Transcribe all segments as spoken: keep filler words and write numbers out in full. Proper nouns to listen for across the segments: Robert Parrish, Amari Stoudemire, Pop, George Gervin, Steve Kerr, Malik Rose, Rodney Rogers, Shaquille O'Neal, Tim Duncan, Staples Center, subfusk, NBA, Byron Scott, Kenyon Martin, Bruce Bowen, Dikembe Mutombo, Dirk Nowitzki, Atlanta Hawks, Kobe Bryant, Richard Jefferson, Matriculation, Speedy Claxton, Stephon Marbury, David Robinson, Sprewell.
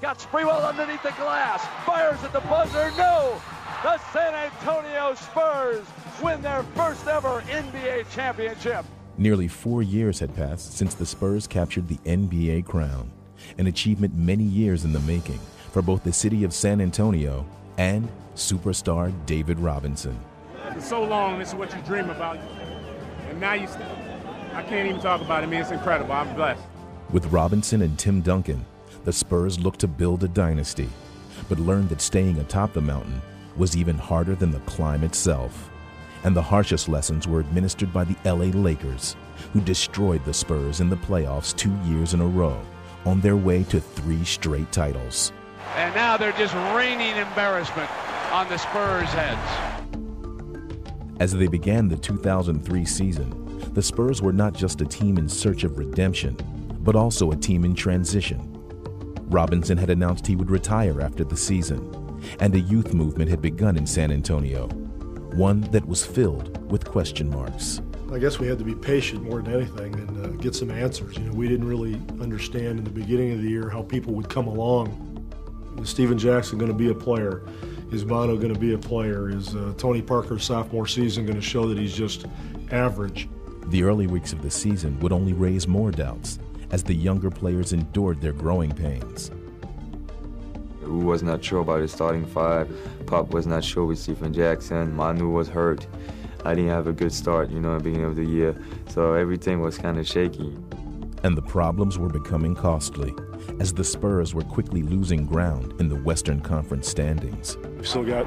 Got Sprewell underneath the glass. Fires at the buzzer. No! The San Antonio Spurs win their first ever N B A championship. Nearly four years had passed since the Spurs captured the N B A crown, an achievement many years in the making for both the city of San Antonio and superstar David Robinson. For so long, this is what you dream about, and now you still, I can't even talk about it. I mean, it's incredible. I'm blessed. With Robinson and Tim Duncan, the Spurs looked to build a dynasty, but learned that staying atop the mountain was even harder than the climb itself. And the harshest lessons were administered by the L A Lakers, who destroyed the Spurs in the playoffs two years in a row, on their way to three straight titles. And now they're just raining embarrassment on the Spurs' heads. As they began the two thousand three season, the Spurs were not just a team in search of redemption, but also a team in transition. Robinson had announced he would retire after the season, and a youth movement had begun in San Antonio, one that was filled with question marks. I guess we had to be patient more than anything and uh, get some answers. You know, we didn't really understand in the beginning of the year how people would come along. Is Stephen Jackson going to be a player? Is Bono going to be a player? Is uh, Tony Parker's sophomore season going to show that he's just average? The early weeks of the season would only raise more doubts as the younger players endured their growing pains. We was not sure about his starting five. Pop was not sure with Stephen Jackson. Manu was hurt. I didn't have a good start, you know, at the beginning of the year. So everything was kind of shaky. And the problems were becoming costly, as the Spurs were quickly losing ground in the Western Conference standings. We've still got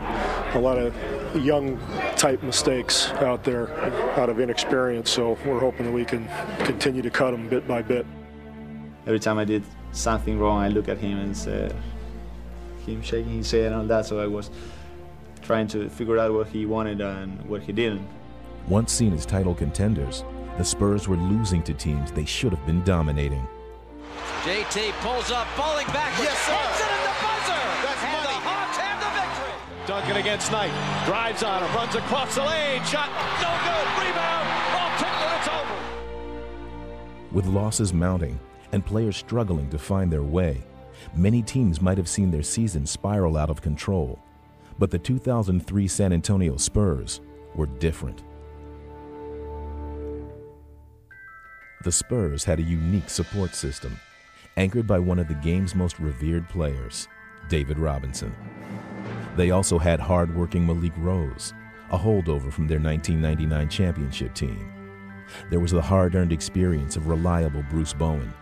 a lot of young-type mistakes out there, out of inexperience, so we're hoping that we can continue to cut them bit by bit. Every time I did something wrong, I look at him and say, him shaking his head and all that, so I was trying to figure out what he wanted and what he didn't. Once seen as title contenders, the Spurs were losing to teams they should have been dominating. J T pulls up, falling backwards, yes, hits it in the buzzer! That's and money. The Hawks have the victory! Duncan against Knight, drives on him, runs across the lane, shot, no good, rebound, ball tickler, it's over! With losses mounting and players struggling to find their way, many teams might have seen their season spiral out of control. But the two thousand three San Antonio Spurs were different. The Spurs had a unique support system, anchored by one of the game's most revered players, David Robinson. They also had hard-working Malik Rose, a holdover from their nineteen ninety-nine championship team. There was the hard-earned experience of reliable Bruce Bowen,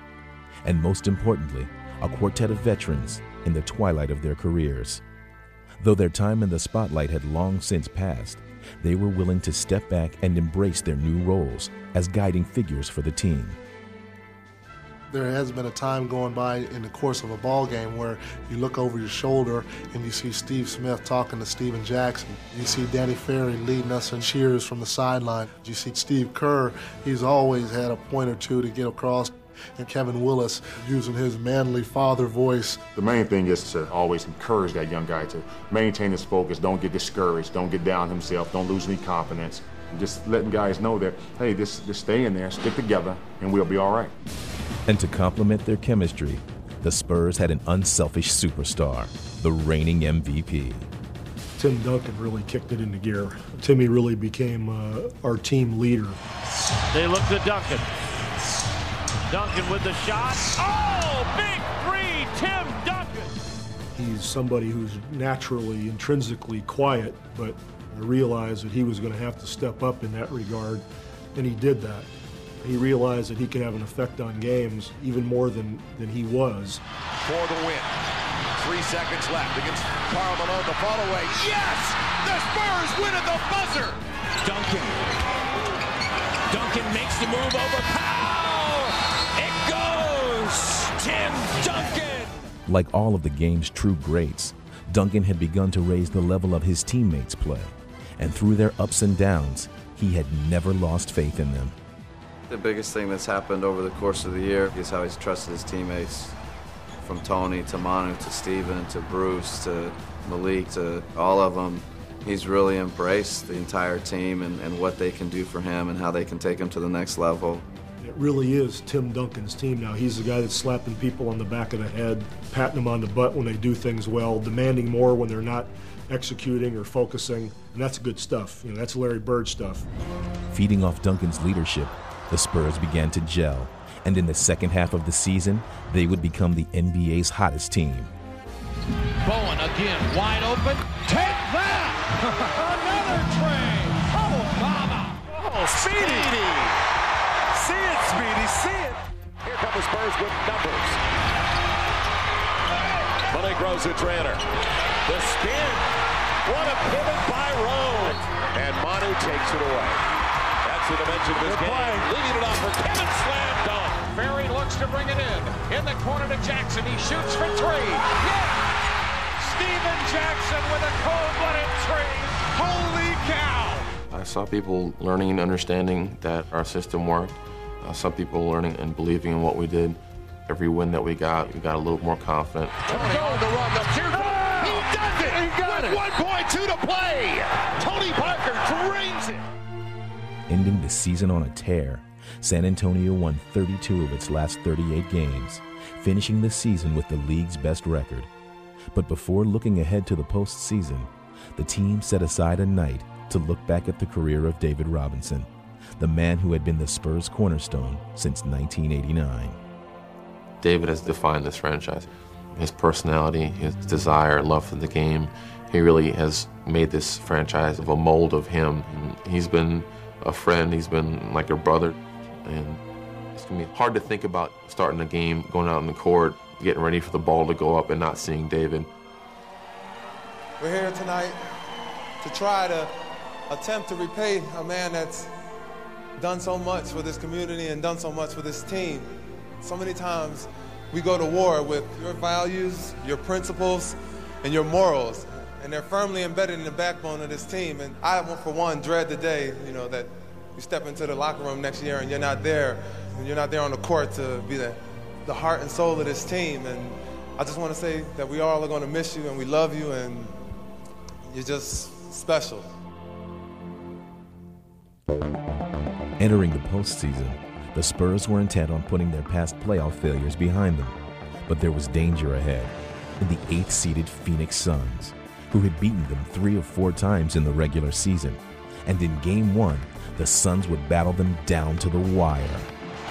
and most importantly, a quartet of veterans in the twilight of their careers. Though their time in the spotlight had long since passed, they were willing to step back and embrace their new roles as guiding figures for the team. There has been a time going by in the course of a ball game where you look over your shoulder and you see Steve Smith talking to Stephen Jackson. You see Danny Ferry leading us in cheers from the sideline. You see Steve Kerr, he's always had a point or two to get across. And Kevin Willis using his manly father voice. The main thing is to always encourage that young guy to maintain his focus, don't get discouraged, don't get down himself, don't lose any confidence. Just letting guys know that, hey, just, just stay in there, stick together, and we'll be all right. And to complement their chemistry, the Spurs had an unselfish superstar, the reigning M V P. Tim Duncan really kicked it into gear. Timmy really became uh, our team leader. They look to Duncan. Duncan with the shot. Oh, big three, Tim Duncan! He's somebody who's naturally, intrinsically quiet, but I realized that he was going to have to step up in that regard, and he did that. He realized that he could have an effect on games even more than, than he was. For the win. Three seconds left against Karl Malone, the ball away. Yes! The Spurs win at the buzzer! Duncan. Duncan makes the move over Powell! It goes! Tim Duncan! Like all of the game's true greats, Duncan had begun to raise the level of his teammates' play, and through their ups and downs, he had never lost faith in them. The biggest thing that's happened over the course of the year is how he's trusted his teammates, from Tony to Manu to Steven to Bruce to Malik to all of them. He's really embraced the entire team and, and what they can do for him and how they can take him to the next level. It really is Tim Duncan's team now. He's the guy that's slapping people on the back of the head, patting them on the butt when they do things well, demanding more when they're not executing or focusing, and that's good stuff. You know, that's Larry Bird stuff. Feeding off Duncan's leadership, the Spurs began to gel, and in the second half of the season, they would become the N B A's hottest team. Bowen again, wide open. Take that! Another train! Oh, Speedy. Speedy! See it, Speedy, see it! Here come the Spurs with numbers. Malik Rose at Tranter. The spin! What a pivot by Rose! And Manu takes it away. That's the dimension of this Good game. Play. Leading it off for Kevin slam dunk. Ferry looks to bring it in. In the corner to Jackson. He shoots for three. Yeah! Stephen Jackson with a cold-blooded three. Holy cow! I saw people learning and understanding that our system worked. Uh, some people learning and believing in what we did. Every win that we got, we got a little more confident. Tony on the run, the two. Oh! He does it! He got it! one point two to play! Tony Parker drains it! Ending the season on a tear, San Antonio won thirty-two of its last thirty-eight games, finishing the season with the league's best record. But before looking ahead to the postseason, the team set aside a night to look back at the career of David Robinson, the man who had been the Spurs' cornerstone since nineteen eighty-nine. David has defined this franchise. His personality, his desire, love for the game, he really has made this franchise of a mold of him. He's been a friend, he's been like a brother, and it's gonna be hard to think about starting a game, going out on the court, getting ready for the ball to go up and not seeing David. We're here tonight to try to attempt to repay a man that's done so much for this community and done so much for this team. So many times we go to war with your values, your principles, and your morals, and they're firmly embedded in the backbone of this team. And I, for one, dread the day, you know, that you step into the locker room next year and you're not there, and you're not there on the court to be the, the heart and soul of this team. And I just want to say that we all are going to miss you, and we love you, and you're just special. Entering the postseason, the Spurs were intent on putting their past playoff failures behind them. But there was danger ahead in the eighth-seeded Phoenix Suns, who had beaten them three or four times in the regular season. And in game one, the Suns would battle them down to the wire.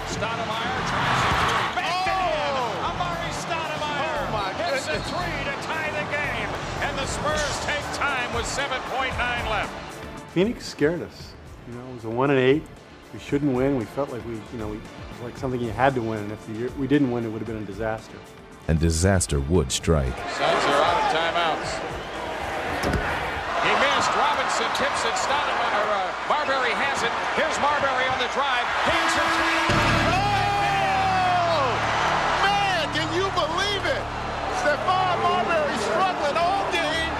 Stoudemire tries to three. Back oh! Amari Stoudemire oh hits a three to tie the game. And the Spurs take time with seven point nine left. Phoenix scared us. You know, it was a one and eight. We shouldn't win. We felt like we, you know, we, it was like something you had to win. And if the year, we didn't win, it would have been a disaster. And disaster would strike. Suns are out of timeouts. He missed. Robinson tips it. Stoudemire. Uh, Marbury has it. Here's Marbury on the drive. Hands it. Oh! Man, can you believe it? Stephon Marbury struggling all game.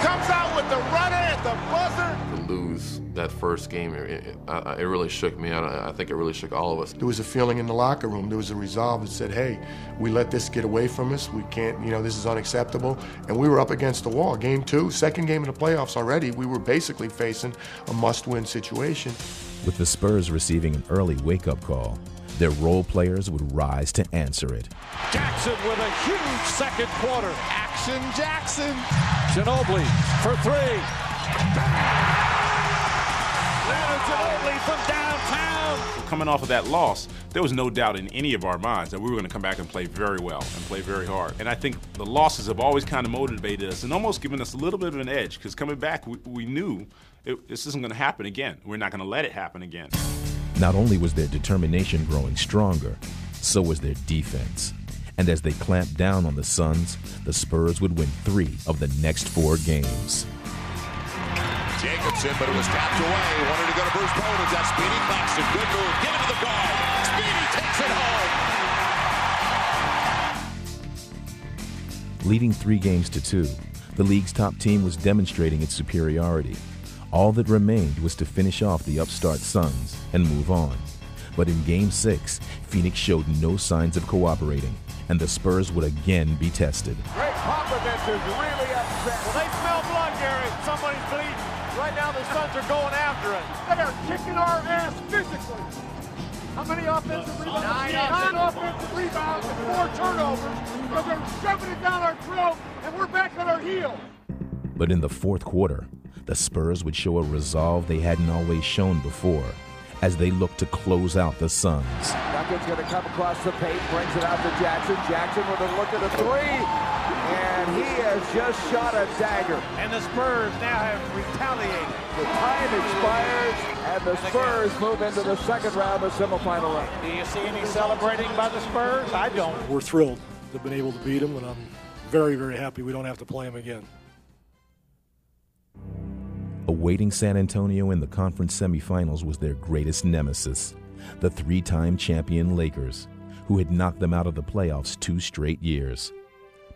Comes out with the runner at the buzzer. Lose that first game, it, it, it really shook me out. I think it really shook all of us. There was a feeling in the locker room. There was a resolve that said, hey, we let this get away from us. We can't, you know, this is unacceptable. And we were up against the wall. Game two, second game of the playoffs already, we were basically facing a must-win situation. With the Spurs receiving an early wake-up call, their role players would rise to answer it. Jackson with a huge second quarter. Action Jackson. Ginobili for three. Bang! From downtown. Coming off of that loss, there was no doubt in any of our minds that we were going to come back and play very well and play very hard. And I think the losses have always kind of motivated us and almost given us a little bit of an edge, because coming back, we, we knew it, this isn't going to happen again. We're not going to let it happen again. Not only was their determination growing stronger, so was their defense. And as they clamped down on the Suns, the Spurs would win three of the next four games. Jacobson, but it was tapped away. Wanted to go to Bruce Bowen. It's got Speedy Claxton. Good move. Give it to the guard. Speedy takes it home. Leading three games to two, the league's top team was demonstrating its superiority. All that remained was to finish off the upstart Suns and move on. But in game six, Phoenix showed no signs of cooperating, and the Spurs would again be tested. Greg Popovich is really upset. Well, they smell blood, Gary. Somebody's bleeding. Right now the Suns are going after us. They are kicking our ass physically. How many offensive rebounds? Nine, Nine offensive rebounds and four turnovers because they're shoving it down our throat and we're back on our heels. But in the fourth quarter, the Spurs would show a resolve they hadn't always shown before as they looked to close out the Suns. Duncan's going to come across the paint, brings it out to Jackson. Jackson with a look at a three. And he has just shot a dagger. And the Spurs now have retaliated. The time expires, and the Spurs move into the second round of semifinal round. Do you see any celebrating by the Spurs? I don't. We're thrilled to have been able to beat them, and I'm very, very happy we don't have to play them again. Awaiting San Antonio in the conference semifinals was their greatest nemesis, the three-time champion Lakers, who had knocked them out of the playoffs two straight years.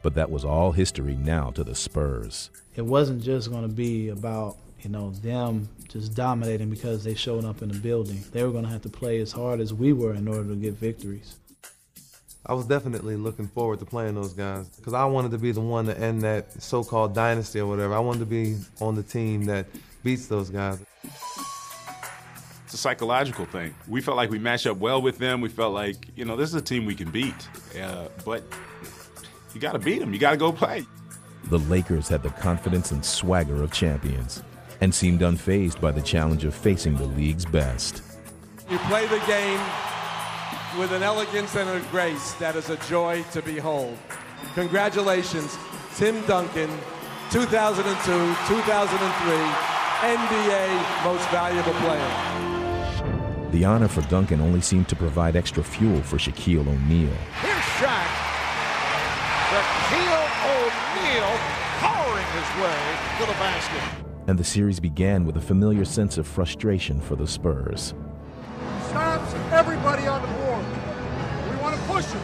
But that was all history now to the Spurs. It wasn't just going to be about, you know, them just dominating because they showed up in the building. They were going to have to play as hard as we were in order to get victories. I was definitely looking forward to playing those guys because I wanted to be the one to end that so-called dynasty or whatever. I wanted to be on the team that beats those guys. It's a psychological thing. We felt like we matched up well with them. We felt like, you know, this is a team we can beat. Uh, but... You got to beat them. You got to go play. The Lakers had the confidence and swagger of champions and seemed unfazed by the challenge of facing the league's best. You play the game with an elegance and a grace that is a joy to behold. Congratulations, Tim Duncan, two thousand two, two thousand three, N B A Most Valuable Player. The honor for Duncan only seemed to provide extra fuel for Shaquille O'Neal. Here's Shaq. Shaquille O'Neal powering his way to the basket. And the series began with a familiar sense of frustration for the Spurs. Stops everybody on the board. We want to push it.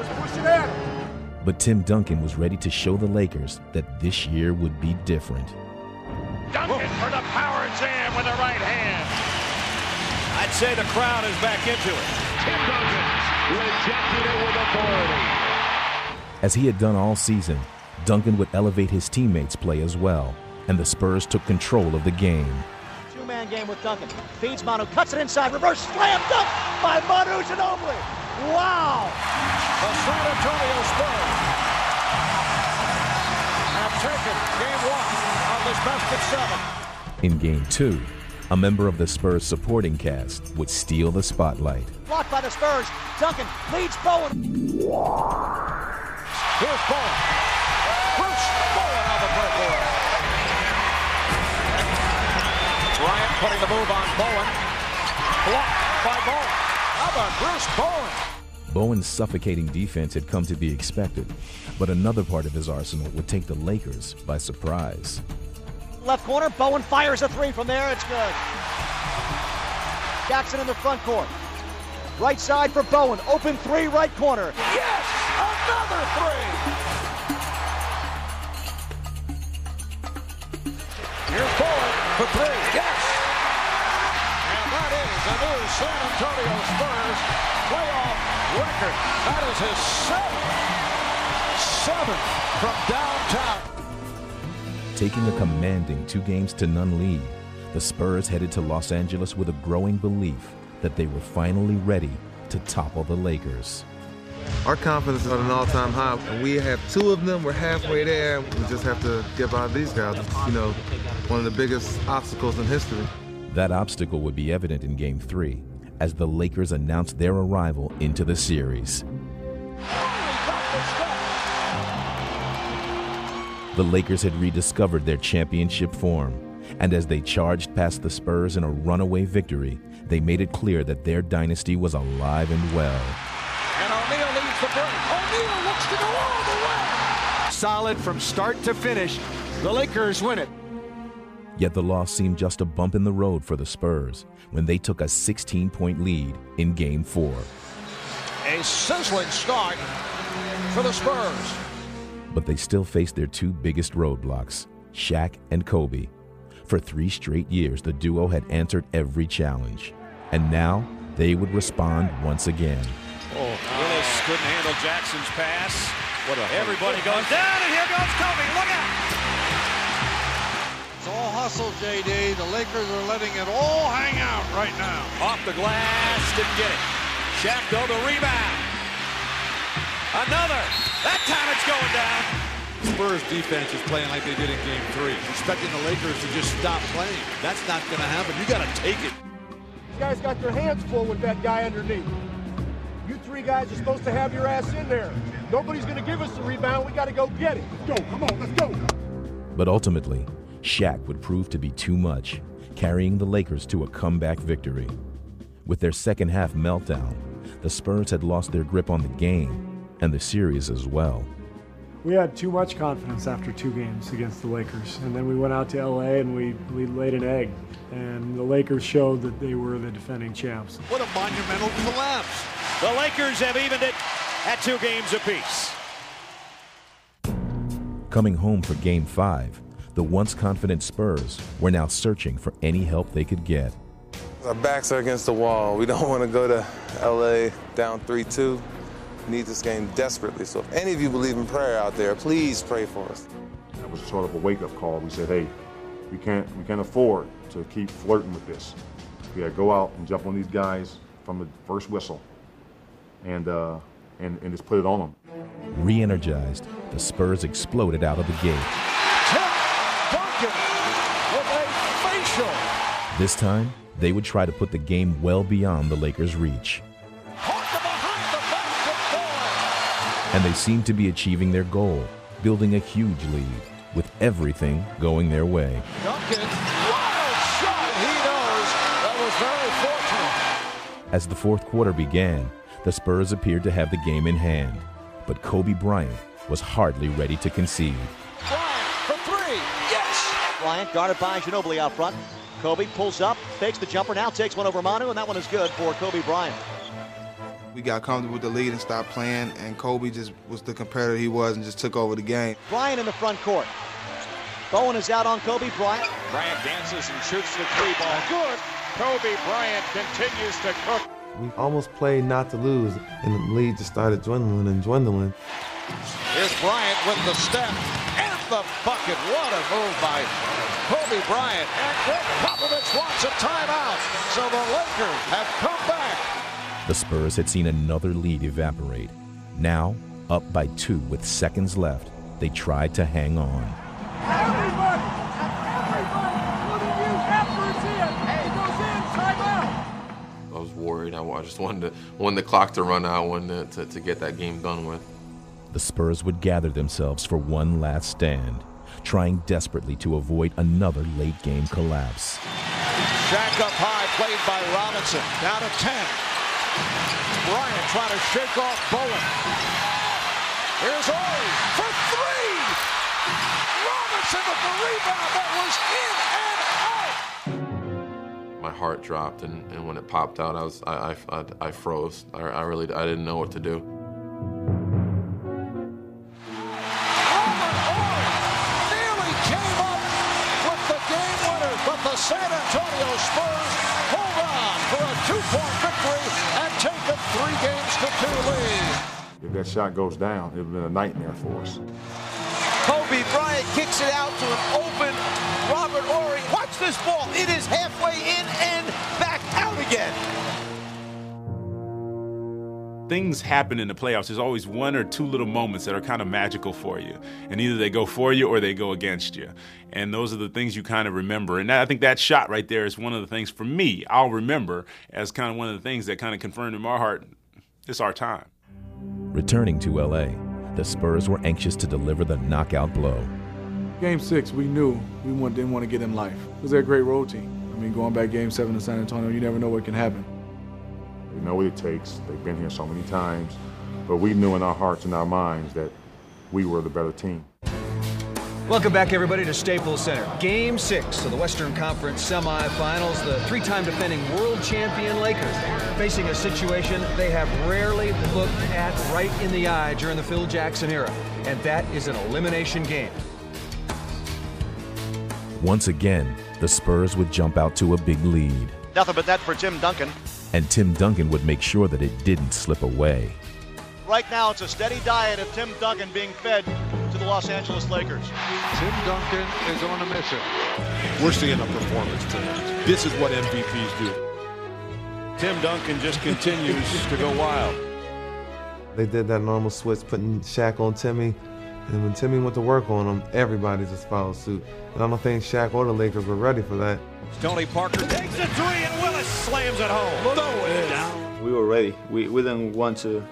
Let's push it at him. But Tim Duncan was ready to show the Lakers that this year would be different. Duncan for the power jam with the right hand. I'd say the crowd is back into it. Tim Duncan rejected it with authority. As he had done all season, Duncan would elevate his teammates' play as well, and the Spurs took control of the game. Two-man game with Duncan. Feeds Manu, cuts it inside, reverse slam dunk by Manu Ginobili. Wow! The San Antonio Spurs have taken game one of this best of seven. In game two, a member of the Spurs supporting cast would steal the spotlight. Blocked by the Spurs, Duncan leads Bowen. Here's Bowen. Bruce Bowen on the backboard. Bryant putting the move on Bowen. Blocked by Bowen. How about Bruce Bowen? Bowen's suffocating defense had come to be expected, but another part of his arsenal would take the Lakers by surprise. Left corner, Bowen fires a three from there. It's good. Jackson in the front court. Right side for Bowen. Open three, right corner. Yes! Another three! Here's Bowen for three, yes! And that is a new San Antonio Spurs playoff record. That is his seventh, seventh from downtown. Taking a commanding two games to none lead, the Spurs headed to Los Angeles with a growing belief that they were finally ready to topple the Lakers. Our confidence is at an all-time high, and we have two of them. We're halfway there. We just have to get by these guys. It's, you know, one of the biggest obstacles in history. That obstacle would be evident in Game three as the Lakers announced their arrival into the series. The Lakers had rediscovered their championship form, and as they charged past the Spurs in a runaway victory, they made it clear that their dynasty was alive and well. And O'Neal leads the break. O'Neal looks to go all the way. Solid from start to finish. The Lakers win it. Yet the loss seemed just a bump in the road for the Spurs when they took a sixteen-point lead in Game four. A sizzling start for the Spurs. But they still faced their two biggest roadblocks, Shaq and Kobe. For three straight years, the duo had answered every challenge. And now, they would respond once again. Oh, Willis couldn't handle Jackson's pass. What a Everybody goes down, and here goes Kobe. Look out! It's all hustle. hustle, J D. The Lakers are letting it all hang out right now. Off the glass, didn't get it. Shaq, though, the rebound. Another. That time it's going down. Spurs defense is playing like they did in game three. Expecting the Lakers to just stop playing. That's not going to happen. You got to take it. You guys got your hands full with that guy underneath. You three guys are supposed to have your ass in there. Nobody's going to give us the rebound. We got to go get it. Let's go. Come on. Let's go. But ultimately, Shaq would prove to be too much, carrying the Lakers to a comeback victory. With their second half meltdown, the Spurs had lost their grip on the game and the series as well. We had too much confidence after two games against the Lakers, and then we went out to L A and we, we laid an egg, and the Lakers showed that they were the defending champs. What a monumental collapse. The Lakers have evened it at two games apiece. Coming home for Game five, the once-confident Spurs were now searching for any help they could get. Our backs are against the wall. We don't want to go to L A down three two. We need this game desperately. So if any of you believe in prayer out there, please pray for us. That was sort of a wake-up call. We said, hey, we can't, we can't afford to keep flirting with this. We got to go out and jump on these guys from the first whistle and, uh, and, and just put it on them. Re-energized, the Spurs exploded out of the gate. Tim Duncan with a facial. This time, they would try to put the game well beyond the Lakers' reach. And they seemed to be achieving their goal, building a huge lead, with everything going their way. Duncan, wild shot, he knows. That was very fortunate. As the fourth quarter began, the Spurs appeared to have the game in hand. But Kobe Bryant was hardly ready to concede. Bryant for three, yes! Bryant guarded by Ginobili out front. Kobe pulls up, fakes the jumper, now takes one over Manu, and that one is good for Kobe Bryant. We got comfortable with the lead and stopped playing, and Kobe just was the competitor he was and just took over the game. Bryant in the front court. Bowen is out on Kobe Bryant. Bryant dances and shoots the three ball. Good! Kobe Bryant continues to cook. We almost played not to lose, and the lead just started dwindling and dwindling. Here's Bryant with the step and the bucket. What a move by Kobe Bryant. And Greg Popovich wants a timeout, so the Lakers have come back. The Spurs had seen another lead evaporate. Now, up by two with seconds left, they tried to hang on. Everybody, everybody, including you, efforts in. It goes in, timeout. I was worried. I just wanted, to, wanted the clock to run out. I wanted to, to, to get that game done with. The Spurs would gather themselves for one last stand, trying desperately to avoid another late-game collapse. Shaq up high, played by Robinson. Down to ten. Bryant trying to shake off Bowen. Here's Ori for three! Robinson with the rebound that was in and out! My heart dropped, and, and when it popped out, I was I I, I froze. I, I really I didn't know what to do. Robert Ory nearly came up with the game winner, but the San Antonio Spurs hold on for a two-point victory and take a three games to two lead. If that shot goes down, it would have been a nightmare for us. Kobe Bryant kicks it out to an open Robert Ory. Watch this ball. It is halfway in and back out again. Things happen in the playoffs. There's always one or two little moments that are kind of magical for you. And either they go for you or they go against you. And those are the things you kind of remember. And I think that shot right there is one of the things, for me, I'll remember as kind of one of the things that kind of confirmed in my heart, it's our time. Returning to L A, the Spurs were anxious to deliver the knockout blow. Game six, we knew we didn't want to get in life. It was a great road team. I mean, going back game seven to San Antonio, you never know what can happen. They know what it takes. They've been here so many times. But we knew in our hearts and our minds that we were the better team. Welcome back, everybody, to Staples Center. Game six of the Western Conference semifinals. The three-time defending world champion Lakers facing a situation they have rarely looked at right in the eye during the Phil Jackson era, and that is an elimination game. Once again, the Spurs would jump out to a big lead. Nothing but that for Tim Duncan. And Tim Duncan would make sure that it didn't slip away. Right now, it's a steady diet of Tim Duncan being fed to the Los Angeles Lakers. Tim Duncan is on a mission. We're seeing a performance tonight. This is what M V Ps do. Tim Duncan just continues to go wild. They did that normal switch, putting Shaq on Timmy. And when Timmy went to work on him, everybody just followed suit. And I don't think Shaq or the Lakers were ready for that. Tony Parker takes a three, and Willis slams it home. Throw it down. We were ready. We, we didn't want to,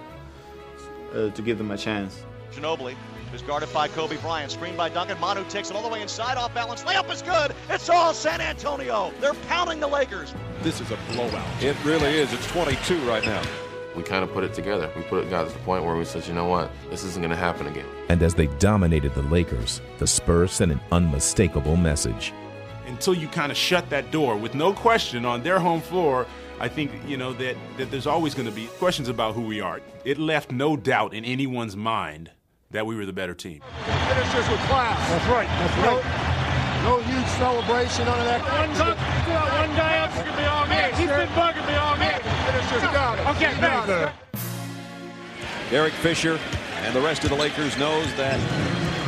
uh, to give them a chance. Ginobili is guarded by Kobe Bryant. Screened by Duncan. Manu takes it all the way inside. Off balance. Layup is good. It's all San Antonio. They're pounding the Lakers. This is a blowout. It really is. It's twenty-two right now. We kind of put it together. We put it got to the point where we said, you know what, this isn't going to happen again. And as they dominated the Lakers, the Spurs sent an unmistakable message. Until you kind of shut that door, with no question, on their home floor, I think, you know, that, that there's always going to be questions about who we are. It left no doubt in anyone's mind that we were the better team. Finishers with class. That's right. That's right. No, no huge celebration on that. One up, one guy up, it's going to be all me. He's been bugging me all me. Okay, no. Derek Fisher and the rest of the Lakers knows that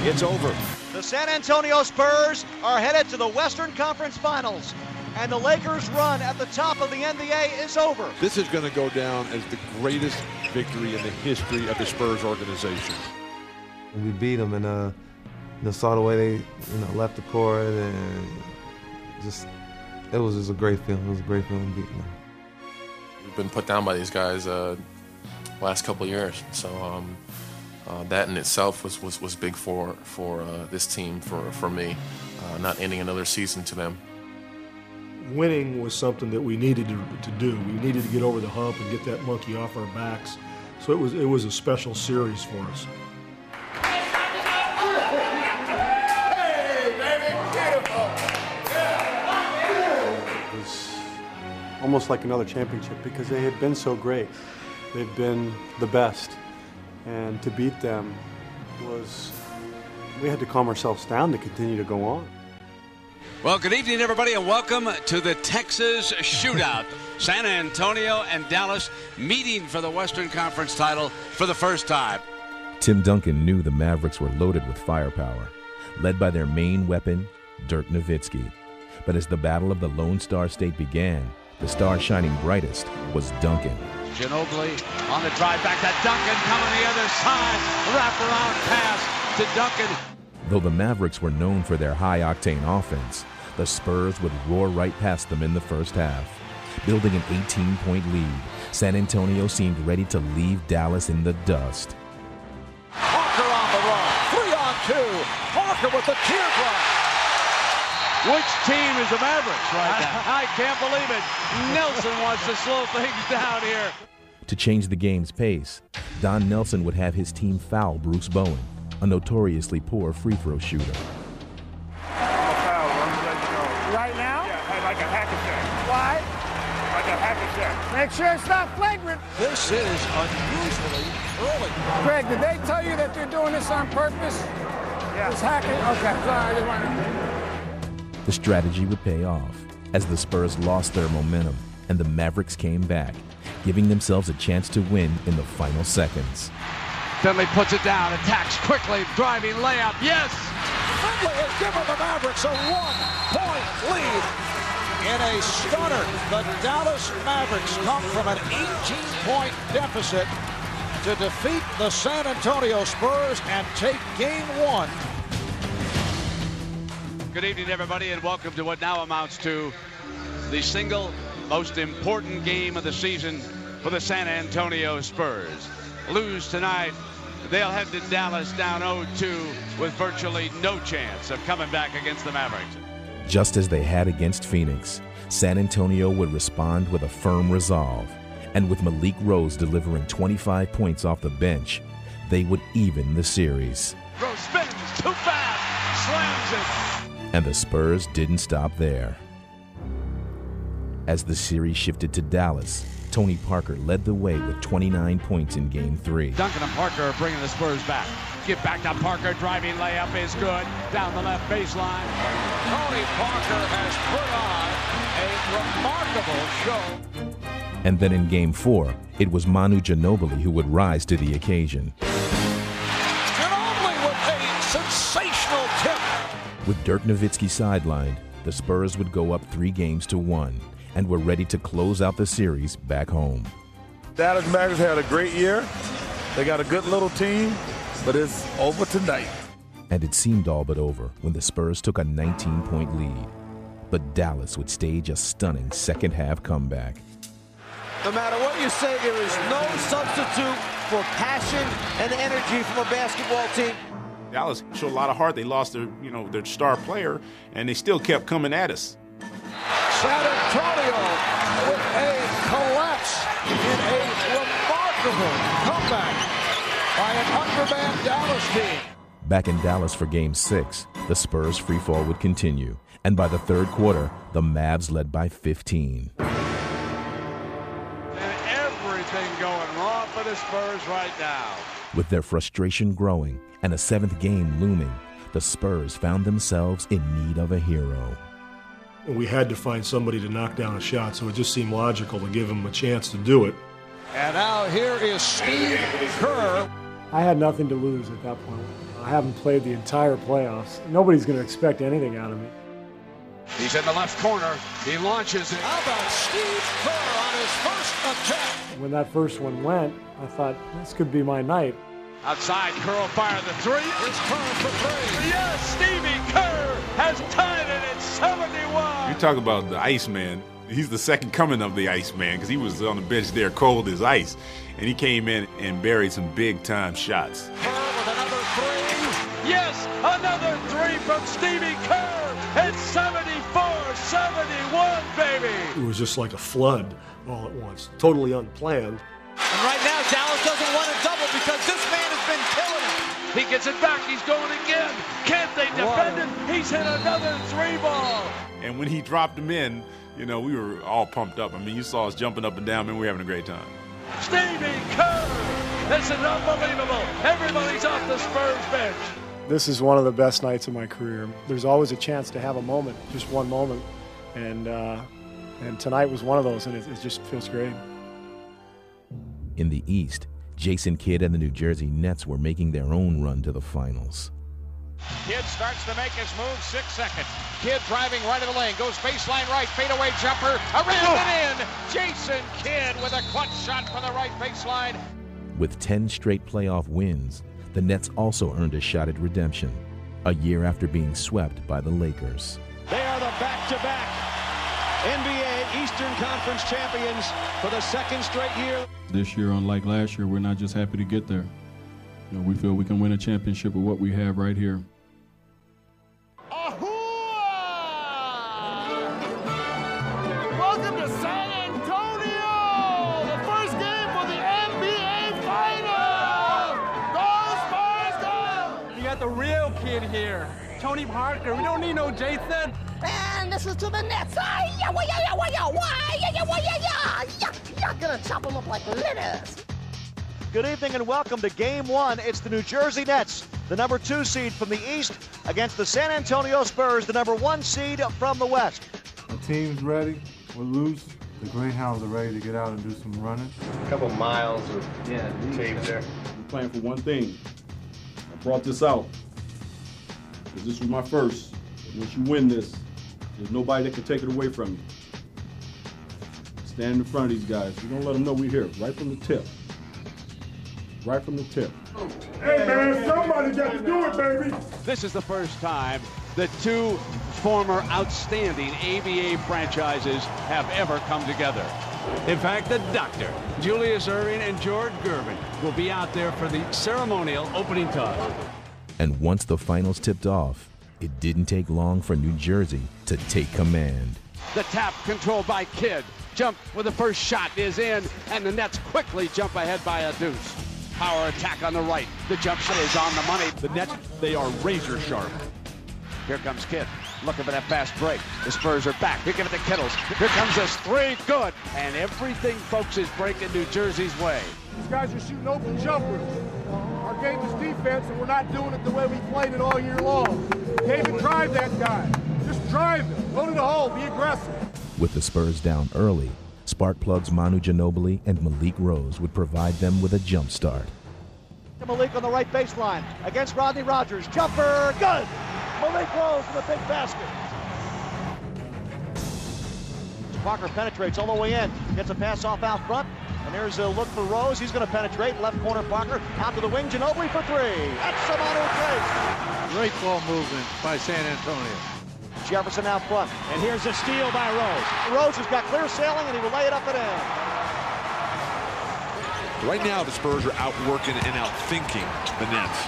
it's over. The San Antonio Spurs are headed to the Western Conference Finals, and the Lakers' run at the top of the N B A is over. This is going to go down as the greatest victory in the history of the Spurs organization. We beat them, and uh, you know, saw the way they you know, left the court, and just it was just a great feeling. It was a great feeling beating them. Been put down by these guys uh, last couple of years, so um, uh, that in itself was was, was big for for uh, this team, for for me, uh, not ending another season to them. Winning was something that we needed to, to do. We needed to get over the hump and get that monkey off our backs. So it was it was a special series for us. Hey, baby, beautiful. Almost like another championship, because they had been so great. They've been the best. And to beat them was, we had to calm ourselves down to continue to go on. Well, good evening, everybody, and welcome to the Texas Shootout. San Antonio and Dallas meeting for the Western Conference title for the first time. Tim Duncan knew the Mavericks were loaded with firepower, led by their main weapon, Dirk Nowitzki. But as the Battle of the Lone Star State began, the star shining brightest was Duncan. Ginobili on the drive back to Duncan, coming the other side, wraparound pass to Duncan. Though the Mavericks were known for their high-octane offense, the Spurs would roar right past them in the first half. Building an eighteen-point lead, San Antonio seemed ready to leave Dallas in the dust. Parker on the run, three on two. Parker with a teardrop. Which team is the Mavericks right now? I, I can't believe it. Nelson wants to slow things down here. To change the game's pace, Don Nelson would have his team foul Bruce Bowen, a notoriously poor free throw shooter. I'm a foul. I'm right now? Yeah, like a hack attack. Why? Like a hack attack. Make sure it's not flagrant. This is unusually early. Craig, did they tell you that they're doing this on purpose? Yeah. It's hacking? Okay, sorry, I didn't want to. The strategy would pay off as the Spurs lost their momentum and the Mavericks came back, giving themselves a chance to win in the final seconds. Finley puts it down, attacks quickly, driving layup, yes! Finley has given the Mavericks a one-point lead. In a stunner, the Dallas Mavericks come from an eighteen-point deficit to defeat the San Antonio Spurs and take game one. Good evening, everybody, and welcome to what now amounts to the single most important game of the season for the San Antonio Spurs. Lose tonight, they'll head to Dallas down oh two with virtually no chance of coming back against the Mavericks. Just as they had against Phoenix, San Antonio would respond with a firm resolve, and with Malik Rose delivering twenty-five points off the bench, they would even the series. Rose spins too fast, slams it. And the Spurs didn't stop there. As the series shifted to Dallas, Tony Parker led the way with twenty-nine points in Game three. Duncan and Parker are bringing the Spurs back. Get back to Parker, driving layup is good. Down the left baseline. Tony Parker has put on a remarkable show. And then in Game four, it was Manu Ginobili who would rise to the occasion. Ginobili with eight. With Dirk Nowitzki sidelined, the Spurs would go up three games to one and were ready to close out the series back home. Dallas Mavericks had a great year. They got a good little team, but it's over tonight. And it seemed all but over when the Spurs took a nineteen-point lead. But Dallas would stage a stunning second-half comeback. No matter what you say, there is no substitute for passion and energy from a basketball team. Dallas showed a lot of heart. They lost their, you know, their star player, and they still kept coming at us. San Antonio with a collapse in a remarkable comeback by an undermanned Dallas team. Back in Dallas for Game six, the Spurs' free fall would continue, and by the third quarter, the Mavs led by fifteen. And everything going wrong for the Spurs right now. With their frustration growing and a seventh game looming, the Spurs found themselves in need of a hero. We had to find somebody to knock down a shot, so it just seemed logical to give him a chance to do it. And now here is Steve Kerr. I had nothing to lose at that point. I haven't played the entire playoffs. Nobody's going to expect anything out of me. He's in the left corner. He launches it. How about Steve Kerr on his first attempt? When that first one went, I thought, this could be my night. Outside, Kerr will fire the three. It's Kerr for three. Yes, Stevie Kerr has tied it at seventy-one. You talk about the Iceman. He's the second coming of the Iceman because he was on the bench there cold as ice. And he came in and buried some big-time shots. Yes, another three from Stevie Kerr. It's seventy-four seventy-one, baby. It was just like a flood all at once, totally unplanned. And right now, Dallas doesn't want to double because this man has been killing him. He gets it back. He's going again. Can't they defend it? He's hit another three ball. And when he dropped him in, you know, we were all pumped up. I mean, you saw us jumping up and down, and we were having a great time. Stevie Kerr. This is unbelievable. Everybody's off the Spurs bench. This is one of the best nights of my career. There's always a chance to have a moment, just one moment, and uh, and tonight was one of those, and it, it just feels great. In the East, Jason Kidd and the New Jersey Nets were making their own run to the finals. Kidd starts to make his move, six seconds. Kidd driving right of the lane, goes baseline right, fadeaway jumper, around and in. Jason Kidd with a clutch shot from the right baseline. With ten straight playoff wins, the Nets also earned a shot at redemption, a year after being swept by the Lakers. They are the back-to-back N B A Eastern Conference champions for the second straight year. This year, unlike last year, we're not just happy to get there. You know, we feel we can win a championship with what we have right here. Ahua! Welcome to San Antonio, the first game for the N B A Finals! The real kid here, Tony Parker. We don't need no Jason. And this is to the Nets. Yeah, yeah, yeah, yeah, yeah, yeah, yeah, yeah. Gonna chop them up like lettuce. Good evening and welcome to Game One. It's the New Jersey Nets, the number two seed from the East, against the San Antonio Spurs, the number one seed from the West. The team's ready. We're loose. The Greyhounds are ready to get out and do some running. A couple miles of yeah, tape there. We're playing for one thing. Brought this out, because this was my first. Once you win this, there's nobody that can take it away from you. Stand in front of these guys. You don't let them know we're here, right from the tip. Right from the tip. Hey man, somebody got to do it, baby. This is the first time that two former outstanding A B A franchises have ever come together. In fact, the Doctor, Julius Erving and George Gervin will be out there for the ceremonial opening toss. And once the finals tipped off, it didn't take long for New Jersey to take command. The tap controlled by Kidd. Jump with the first shot is in, and the Nets quickly jump ahead by a deuce. Power attack on the right. The jump shot is on the money. The Nets, they are razor sharp. Here comes Kidd. Looking for that fast break. The Spurs are back. They give it to Kittles. Here comes this three. Good. And everything, folks, is breaking New Jersey's way. These guys are shooting open jumpers. Our game is defense, and we're not doing it the way we played it all year long. Can't even drive that guy. Just drive him. Go to the hole. Be aggressive. With the Spurs down early, spark plugs Manu Ginobili and Malik Rose would provide them with a jump start. Malik on the right baseline against Rodney Rogers. Jumper. Good. Malik Rose with a big basket. Parker penetrates all the way in. Gets a pass off out front. And there's a look for Rose. He's going to penetrate. Left corner Parker. Out to the wing. Ginobili for three. That's the Manu. Great ball movement by San Antonio. Jefferson out front. And here's a steal by Rose. Rose has got clear sailing, and he will lay it up and in. Right now, the Spurs are outworking and outthinking the Nets.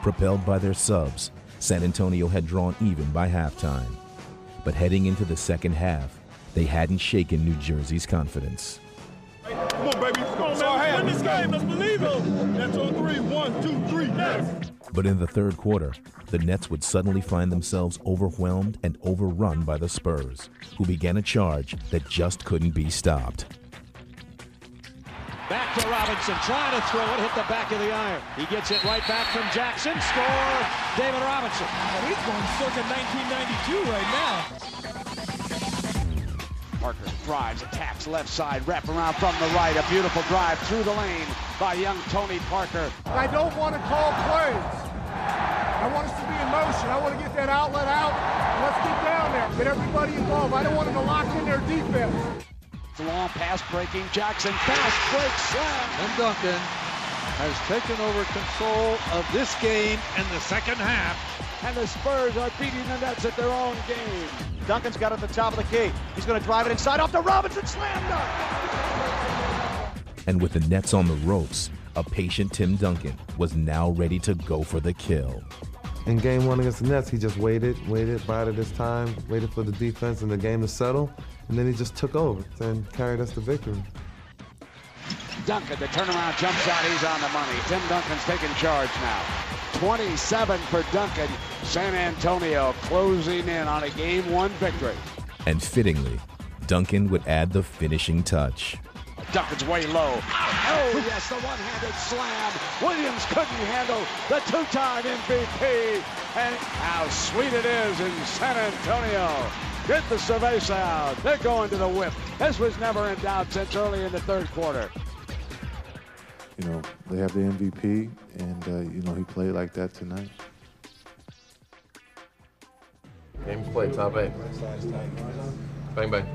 Propelled by their subs, San Antonio had drawn even by halftime. But heading into the second half, they hadn't shaken New Jersey's confidence. Come on, baby. Come on, man. Win this game. Let's believe it. Nets on three. One, two, three, Nets. But in the third quarter, the Nets would suddenly find themselves overwhelmed and overrun by the Spurs, who began a charge that just couldn't be stopped. Back to Robinson, trying to throw it, hit the back of the iron. He gets it right back from Jackson, score, David Robinson. Oh, he's going circa nineteen ninety-two right now. Parker drives, attacks left side, wrap around from the right, a beautiful drive through the lane by young Tony Parker. I don't want to call plays. I want us to be in motion. I want to get that outlet out. Let's get down there, get everybody involved. I don't want them to lock in their defense. Long pass breaking, Jackson fast breaks. Tim Duncan has taken over control of this game in the second half. And the Spurs are beating the Nets at their own game. Duncan's got it at the top of the key. He's going to drive it inside off to Robinson, slam dunk. And with the Nets on the ropes, a patient Tim Duncan was now ready to go for the kill. In game one against the Nets, he just waited, waited, bided his time, waited for the defense and the game to settle, and then he just took over and carried us to victory. Duncan, the turnaround jump shot, he's on the money. Tim Duncan's taking charge now. twenty-seven for Duncan. San Antonio closing in on a game one victory. And fittingly, Duncan would add the finishing touch. Duncan's way low. Oh, yes, the one-handed slam. Williams couldn't handle the two-time M V P. And how sweet it is in San Antonio. Get the Cerveza out. They're going to the whip. This was never in doubt since early in the third quarter. You know, they have the M V P, and, uh, you know, he played like that tonight. Game play, top eight. Bang, bang.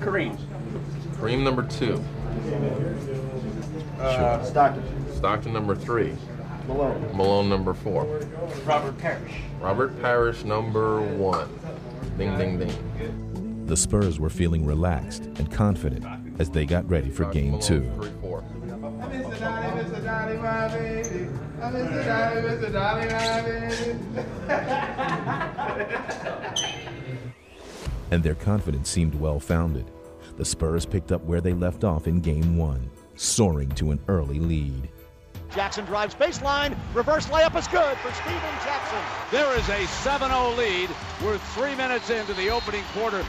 Kareem. Kareem number two. Uh, Stockton. Stockton number three. Malone. Malone number four. Robert Parrish. Robert Parrish number one. Ding, ding, ding. The Spurs were feeling relaxed and confident as they got ready for game two. And their confidence seemed well-founded. The Spurs picked up where they left off in game one, soaring to an early lead. Jackson drives baseline, reverse layup is good for Stephen Jackson. There is a seven oh lead. We're three minutes into the opening quarter.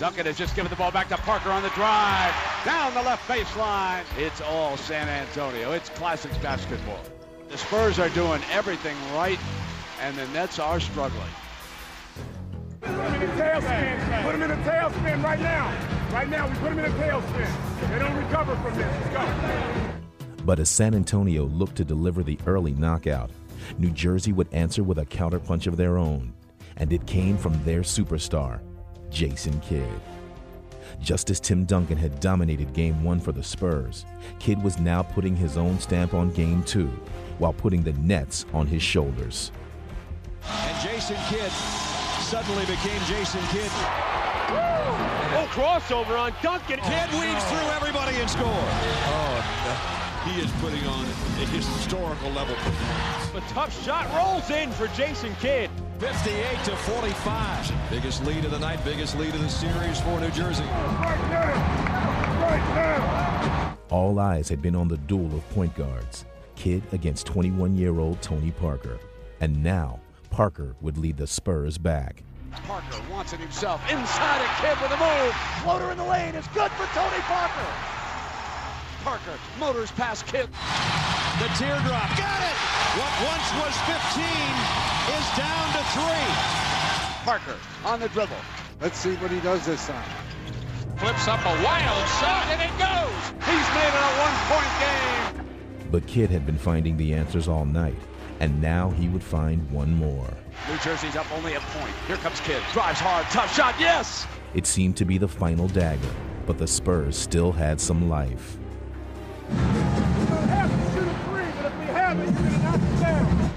Duncan has just given the ball back to Parker on the drive. Down the left baseline. It's all San Antonio. It's classic basketball. The Spurs are doing everything right, and the Nets are struggling. Put him in a tailspin. Put him in a tailspin right now. Right now, we put him in a tailspin. They don't recover from this. Let's go. But as San Antonio looked to deliver the early knockout, New Jersey would answer with a counterpunch of their own, and it came from their superstar, Jason Kidd. Just as Tim Duncan had dominated Game one for the Spurs, Kidd was now putting his own stamp on Game two, while putting the Nets on his shoulders. And Jason Kidd suddenly became Jason Kidd. Oh, crossover on Duncan. Kidd weaves through everybody and scores. Oh, he is putting on a historical level performance. A tough shot rolls in for Jason Kidd. fifty-eight to forty-five. Biggest lead of the night, biggest lead of the series for New Jersey. All eyes had been on the duel of point guards, Kidd against twenty-one-year-old Tony Parker. And now, Parker would lead the Spurs back. Parker wants it himself. Inside a Kidd with a move. Floater in the lane is good for Tony Parker. Parker motors past Kidd. The teardrop. Got it! What once was fifteen is down to three. Parker on the dribble. Let's see what he does this time. Flips up a wild shot and it goes. He's made it a one-point game. But Kidd had been finding the answers all night. And now he would find one more. New Jersey's up only a point. Here comes Kidd. Drives hard. Tough shot. Yes! It seemed to be the final dagger, but the Spurs still had some life. We don't have to shoot a three, but if we have it, you're going to knock it down.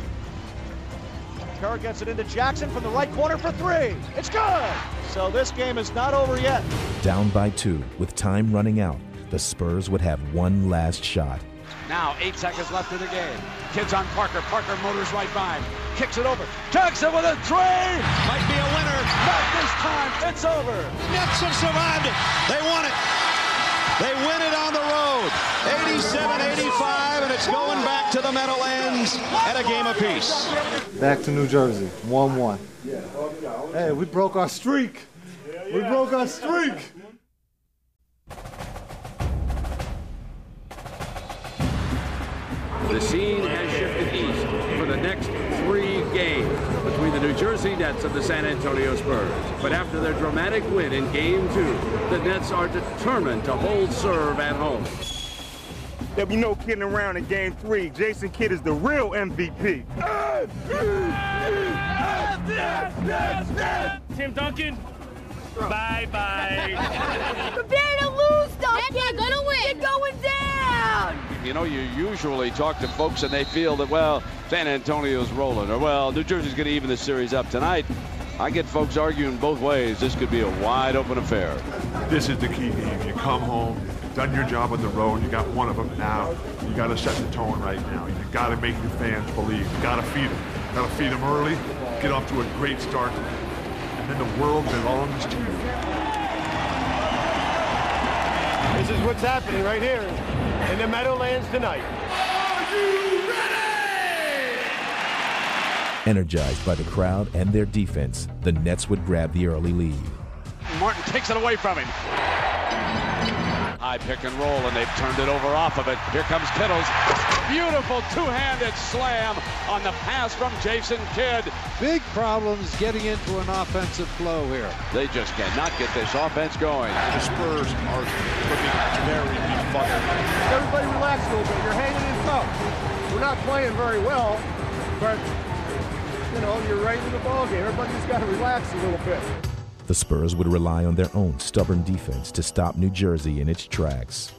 Kerr gets it into Jackson from the right corner for three. It's good! So this game is not over yet. Down by two, with time running out, the Spurs would have one last shot. Now eight seconds left in the game. Kidd's on Parker. Parker motors right by him. Kicks it over. Jackson with a three! Might be a winner. Not this time. It's over. Nets have survived it. They won it. They win it on the road. eighty-seven eighty-five, and it's going back to the Meadowlands at a game apiece. Back to New Jersey. one one. Hey, we broke our streak. We broke our streak. The scene has shifted east for the next three games between the New Jersey Nets and the San Antonio Spurs. But after their dramatic win in game two, the Nets are determined to hold serve at home. There'll be no kidding around in game three. Jason Kidd is the real M V P. Tim Duncan, bye-bye. Prepare to lose, Duncan. They're gonna win. They're going down. You know, you usually talk to folks and they feel that, well, San Antonio's rolling, or, well, New Jersey's going to even the series up tonight. I get folks arguing both ways. This could be a wide-open affair. This is the key game. You come home, you've done your job on the road, you got one of them now. You got to set the tone right now. You got to make your fans believe. You got to feed them. You got to feed them early, get off to a great start, and then the world belongs to you. This is what's happening right here in the Meadowlands tonight. Are you ready? Energized by the crowd and their defense, the Nets would grab the early lead. Martin takes it away from him. High pick and roll, and they've turned it over off of it. Here comes Kittles. Beautiful two-handed slam on the pass from Jason Kidd. Big problems getting into an offensive flow here. They just cannot get this offense going. The Spurs are looking very befuddled. Everybody relax a little bit. You're hanging this up. We're not playing very well, but, you know, you're right in the ballgame. Everybody's got to relax a little bit. The Spurs would rely on their own stubborn defense to stop New Jersey in its tracks.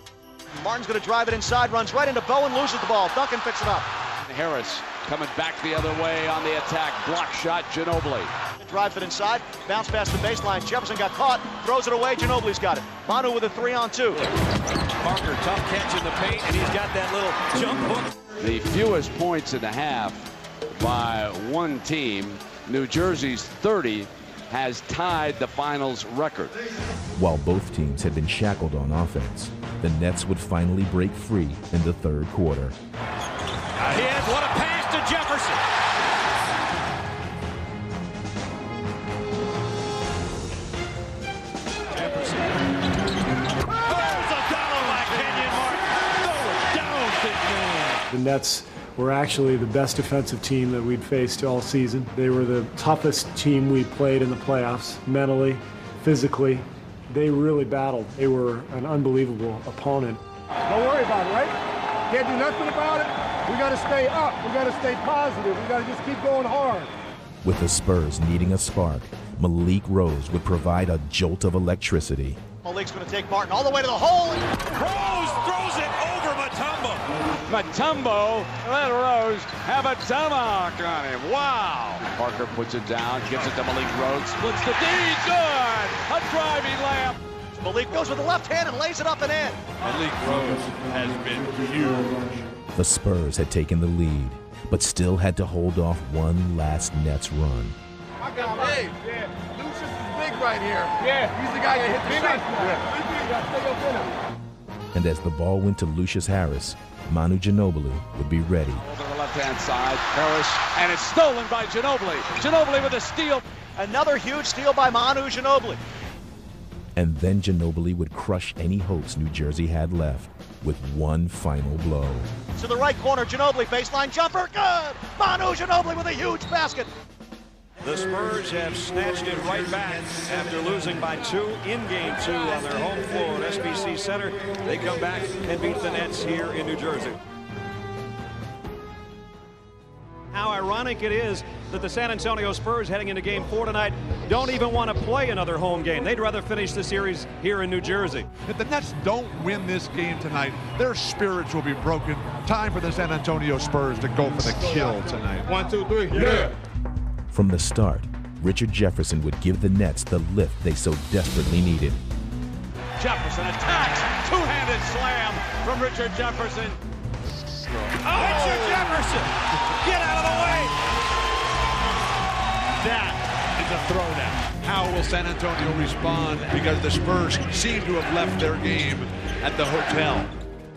Martin's going to drive it inside, runs right into Bowen, loses the ball. Duncan picks it up. Harris coming back the other way on the attack. Block shot, Ginobili. Drives it inside, bounce past the baseline. Jefferson got caught, throws it away. Ginobili's got it. Manu with a three on two. Parker, tough catch in the paint, and he's got that little jump hook. The fewest points in the half by one team. New Jersey's thirty has tied the finals record. While both teams had been shackled on offense, the Nets would finally break free in the third quarter. Ahead, what a pass to Jefferson. Jefferson. There's a double by Kenyon Martin. Throw down, big man. The Nets were actually the best defensive team that we'd faced all season. They were the toughest team we played in the playoffs, mentally, physically. They really battled. They were an unbelievable opponent. Don't worry about it, right? Can't do nothing about it. We got to stay up. We got to stay positive. We got to just keep going hard. With the Spurs needing a spark, Malik Rose would provide a jolt of electricity. Malik's going to take Martin all the way to the hole. Rose throws it over Mutombo. Mutombo let Rose have a tomahawk on him. Wow. Parker puts it down, gives it to Malik Rose, splits the D. Good. A driving layup. Malik goes with the left hand and lays it up and in. Malik Rose has been huge. The Spurs had taken the lead, but still had to hold off one last Nets run. I got him. Yeah. Right here. Yeah. He's the guy that hit the shot. Yeah. And as the ball went to Lucius Harris, Manu Ginobili would be ready. Over the left-hand side, Harris, and it's stolen by Ginobili. Ginobili with a steal. Another huge steal by Manu Ginobili. And then Ginobili would crush any hopes New Jersey had left with one final blow. To the right corner, Ginobili baseline jumper, good! Manu Ginobili with a huge basket. The Spurs have snatched it right back after losing by two in game two on their home floor at S B C Center. They come back and beat the Nets here in New Jersey. ironic it is that the San Antonio Spurs heading into game four tonight don't even want to play another home game. They'd rather finish the series here in New Jersey. If the Nets don't win this game tonight, their spirits will be broken. Time for the San Antonio Spurs to go for the kill tonight. One, two, three. Yeah. From the start, Richard Jefferson would give the Nets the lift they so desperately needed. Jefferson attacks. Two-handed slam from Richard Jefferson. Oh. Richard Jefferson! Get out of the way! That is a throwdown. How will San Antonio respond? Because the Spurs seem to have left their game at the hotel.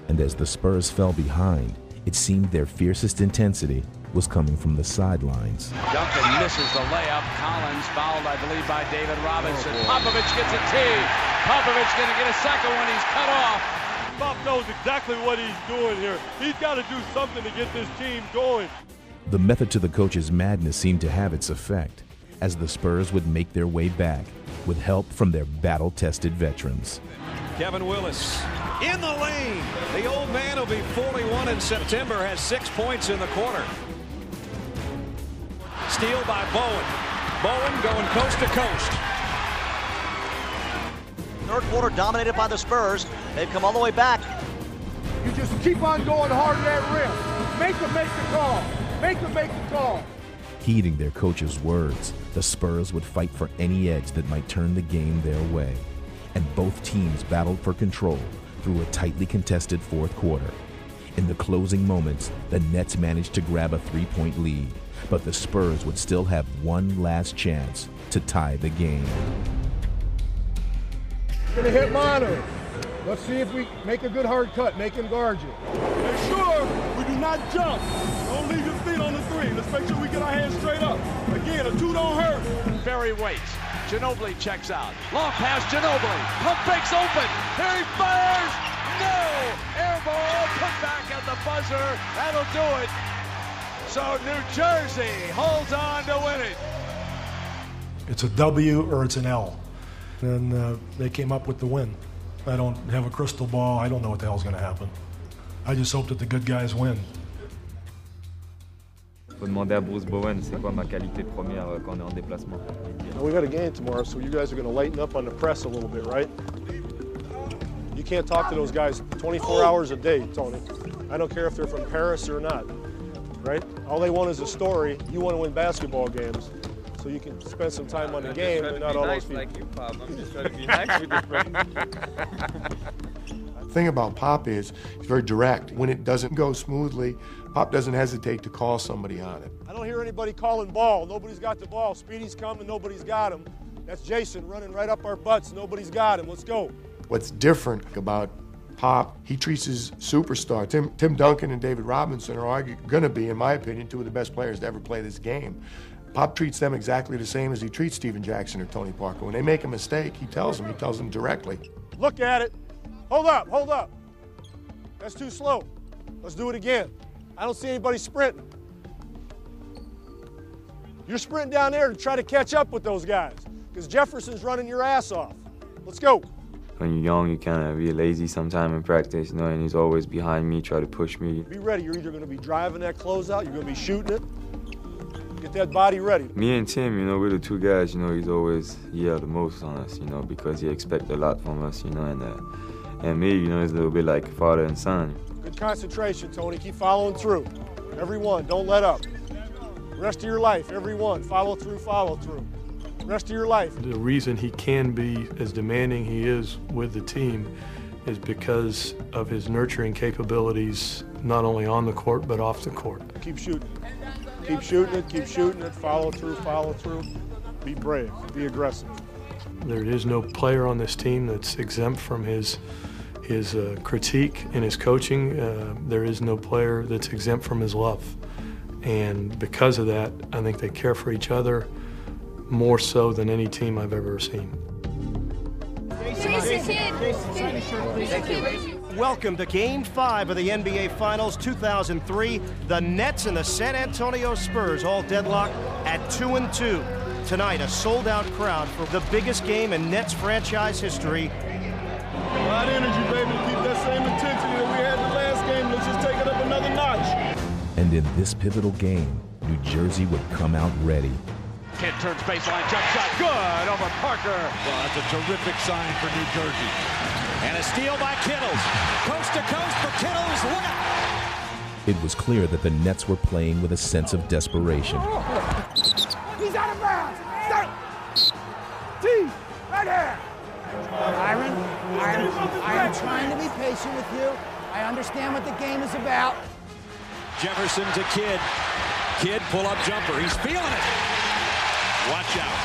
And as the Spurs fell behind, it seemed their fiercest intensity was coming from the sidelines. Duncan misses the layup. Collins fouled, I believe, by David Robinson. Oh, Popovich gets a tee. Popovich going to get a second one. He's cut off. Pop knows exactly what he's doing here. He's got to do something to get this team going. The method to the coach's madness seemed to have its effect, as the Spurs would make their way back with help from their battle-tested veterans. Kevin Willis in the lane. The old man will be forty-one in September, has six points in the quarter. Steal by Bowen. Bowen going coast to coast. Third quarter dominated by the Spurs. They've come all the way back. You just keep on going hard at that rim. Make them make the call. Make them make the call. Heeding their coach's words, the Spurs would fight for any edge that might turn the game their way. And both teams battled for control through a tightly contested fourth quarter. In the closing moments, the Nets managed to grab a three-point lead, but the Spurs would still have one last chance to tie the game. Gonna hit Manu. Let's see if we make a good hard cut, make him guard you. Make sure we do not jump. Don't leave your feet on the three. Let's make sure we get our hands straight up. Again, a two don't hurt. Ferry waits. Ginobili checks out. Long pass, Ginobili. Pump fakes open. There he fires. No! Air ball put back at the buzzer. That'll do it. So New Jersey holds on to win it. It's a W or it's an L. And uh, they came up with the win. I don't have a crystal ball. I don't know what the hell's going to happen. I just hope that the good guys win. Faut demander à Bruce Bowen, c'est quoi ma qualité première quand on est en déplacement. We got a game tomorrow, so you guys are going to lighten up on the press a little bit, right? You can't talk to those guys twenty-four hours a day, Tony. I don't care if they're from Paris or not, right? All they want is a story. You want to win basketball games. So you can spend some time on the game and not all those people. Like you, Pop. I'm just trying to be nice with your friends. The thing about Pop is he's very direct. When it doesn't go smoothly, Pop doesn't hesitate to call somebody on it. I don't hear anybody calling ball. Nobody's got the ball. Speedy's coming. Nobody's got him. That's Jason running right up our butts. Nobody's got him. Let's go. What's different about Pop, he treats his superstar. Tim, Tim Duncan and David Robinson are going to be, in my opinion, two of the best players to ever play this game. Pop treats them exactly the same as he treats Stephen Jackson or Tony Parker. When they make a mistake, he tells them. He tells them directly. Look at it. Hold up, hold up. That's too slow. Let's do it again. I don't see anybody sprinting. You're sprinting down there to try to catch up with those guys because Jefferson's running your ass off. Let's go. When you're young, you kind of be lazy sometime in practice, you know, and he's always behind me, try to push me. Be ready. You're either going to be driving that closeout, you're going to be shooting it. Get that body ready. Me and Tim, you know, we're the two guys, you know, he's always yelled the most on us, you know, because he expects a lot from us, you know, and uh, and me, you know, it's a little bit like father and son. Good concentration, Tony. Keep following through. Everyone, don't let up. Rest of your life, everyone, follow through, follow through. Rest of your life. The reason he can be as demanding he is with the team is because of his nurturing capabilities, not only on the court, but off the court. Keep shooting. Keep shooting it, keep shooting it, follow through, follow through. Be brave, be aggressive. There is no player on this team that's exempt from his, his uh, critique and his coaching. Uh, there is no player that's exempt from his love. And because of that, I think they care for each other more so than any team I've ever seen. Jason Kidd. Welcome to Game five of the N B A Finals two thousand three. The Nets and the San Antonio Spurs all deadlocked at two and two. Tonight, a sold-out crowd for the biggest game in Nets franchise history. A lot of energy, baby. Keep that same intensity that we had the last game. Let's just take it up another notch. And in this pivotal game, New Jersey would come out ready. Kidd turns baseline, jump shot, good over Parker. Well, that's a terrific sign for New Jersey. And a steal by Kittles. Coast to coast for Kittles. Look out! It was clear that the Nets were playing with a sense of desperation. He's out of bounds. Stop. T, right here. Byron, I am trying to be patient with you. I understand what the game is about. Jefferson to Kidd. Kidd pull-up jumper. He's feeling it. Watch out.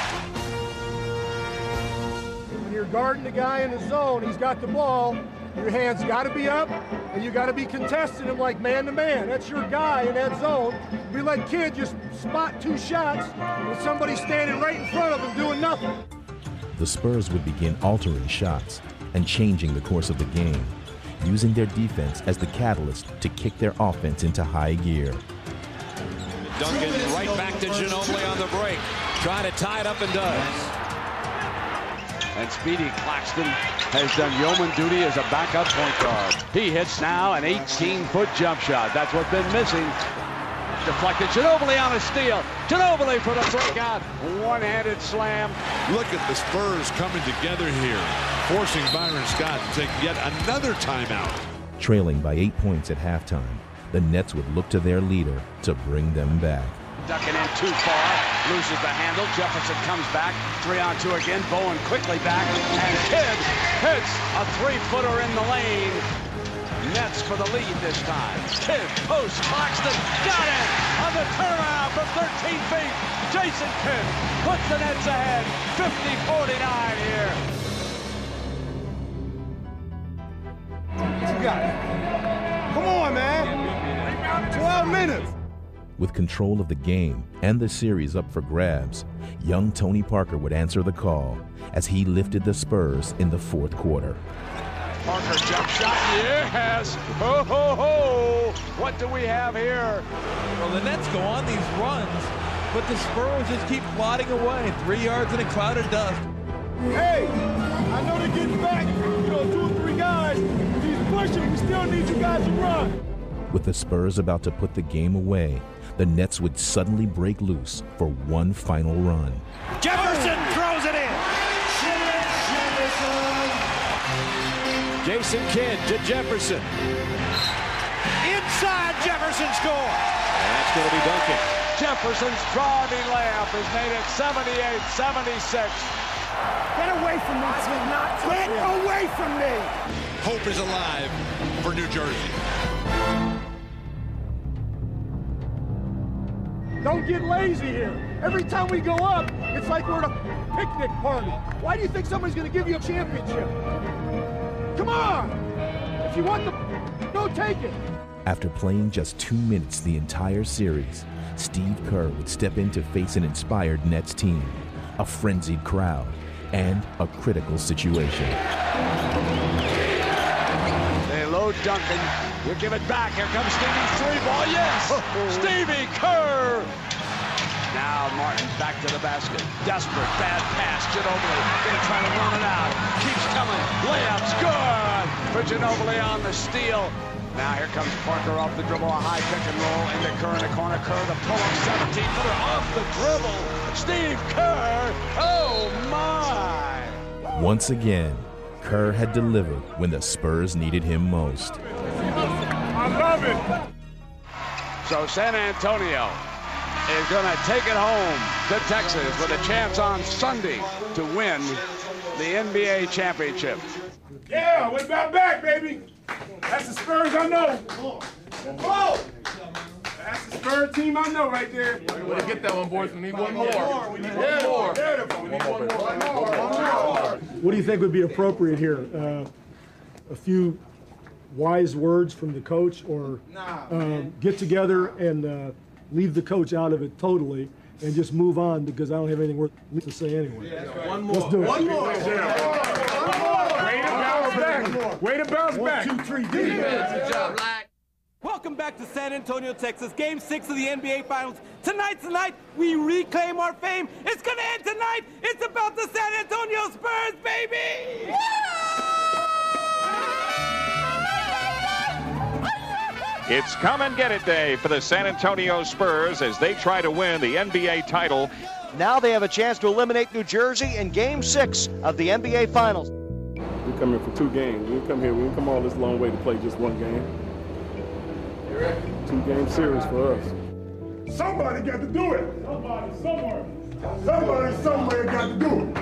When you're guarding the guy in the zone, he's got the ball, your hand's got to be up, and you got to be contesting him like man-to-man. That's your guy in that zone. We let Kidd just spot two shots with somebody standing right in front of him doing nothing. The Spurs would begin altering shots and changing the course of the game, using their defense as the catalyst to kick their offense into high gear. Duncan right back to Ginobili on the break. Trying to tie it up and does. And Speedy Claxton has done yeoman duty as a backup point guard. He hits now an eighteen-foot jump shot. That's what's been missing. Deflected. Ginobili on a steal. Ginobili for the breakout. One-handed slam. Look at the Spurs coming together here, forcing Byron Scott to take yet another timeout. Trailing by eight points at halftime, the Nets would look to their leader to bring them back. Ducking in too far, loses the handle. Jefferson comes back, three on two again. Bowen quickly back, and Kidd hits a three-footer in the lane. Nets for the lead this time. Kidd post, Claxton got it on the turnaround from thirteen feet. Jason Kidd puts the Nets ahead, fifty forty-nine here. You got it. Come on, man. twelve minutes. With control of the game and the series up for grabs, young Tony Parker would answer the call as he lifted the Spurs in the fourth quarter. Parker jump shot, yes! Ho, ho, ho! What do we have here? Well, the Nets go on these runs, but the Spurs just keep plodding away, three yards in a cloud of dust. Hey, I know they're getting back, you know, two or three guys. He's pushing, we still need you guys to run. With the Spurs about to put the game away, the Nets would suddenly break loose for one final run. Jefferson throws it in. Jason Kidd to Jefferson. Inside, Jefferson scores. And that's going to be Duncan. Jefferson's driving layup has made it seventy-eight seventy-six. Get away from me. Get away from me. Hope is alive for New Jersey. Don't get lazy here. Every time we go up, it's like we're at a picnic party. Why do you think somebody's going to give you a championship? Come on! If you want the, go take it. After playing just two minutes the entire series, Steve Kerr would step in to face an inspired Nets team, a frenzied crowd, and a critical situation. They load Duncan. We'll give it back. Here comes Stevie's three ball. Yes! Stevie Kerr! Now Martin back to the basket. Desperate, bad pass. Ginobili gonna try to run it out. Keeps coming. Layup's good for Ginobili on the steal. Now here comes Parker off the dribble. A high pick and roll into Kerr in the corner. Kerr the pull-up seventeen-footer off the dribble. Steve Kerr! Oh my! Once again, Kerr had delivered when the Spurs needed him most. I love it. So San Antonio is going to take it home to Texas with a chance on Sunday to win the N B A championship. Yeah, we about back, baby. That's the Spurs I know. Whoa! That's the Spurs team I know right there. We're going to get that one, boys. We need one more. We need one more. We need one more. What do you think would be appropriate here? Uh, a few wise words from the coach, or nah, uh, get together and uh, leave the coach out of it totally and just move on, because I don't have anything worth to say anyway. Yeah, right. One more. Let's do it. One more. One more. Way to bounce back. Way to bounce One, back. One, two, three, defense. Good job, Black. Welcome back to San Antonio, Texas. Game six of the N B A Finals. Tonight's the night we reclaim our fame. It's going to end tonight. It's about the San Antonio Spurs, baby. Yeah! It's come and get it day for the San Antonio Spurs as they try to win the N B A title. Now they have a chance to eliminate New Jersey in Game six of the N B A Finals. We come here for two games. We come here, we come all this long way to play just one game. Two-game series for us. Somebody got to do it. Somebody, somewhere. Somebody, somewhere got to do it.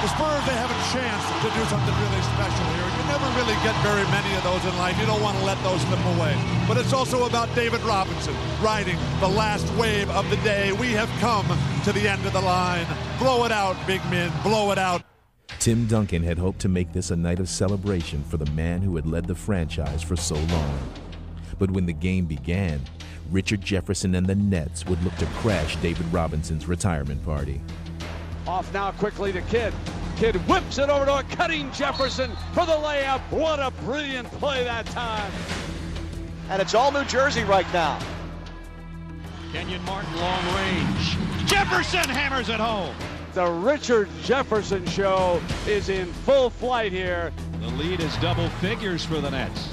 The Spurs, they have a chance to do something really special here. You never really get very many of those in life. You don't want to let those slip away. But it's also about David Robinson riding the last wave of the day. We have come to the end of the line. Blow it out, big men. Blow it out. Tim Duncan had hoped to make this a night of celebration for the man who had led the franchise for so long. But when the game began, Richard Jefferson and the Nets would look to crash David Robinson's retirement party. Off now quickly to Kidd. Kidd whips it over to a cutting Jefferson for the layup. What a brilliant play that time. And it's all New Jersey right now. Kenyon Martin, long range. Jefferson hammers it home. The Richard Jefferson show is in full flight here. The lead is double figures for the Nets.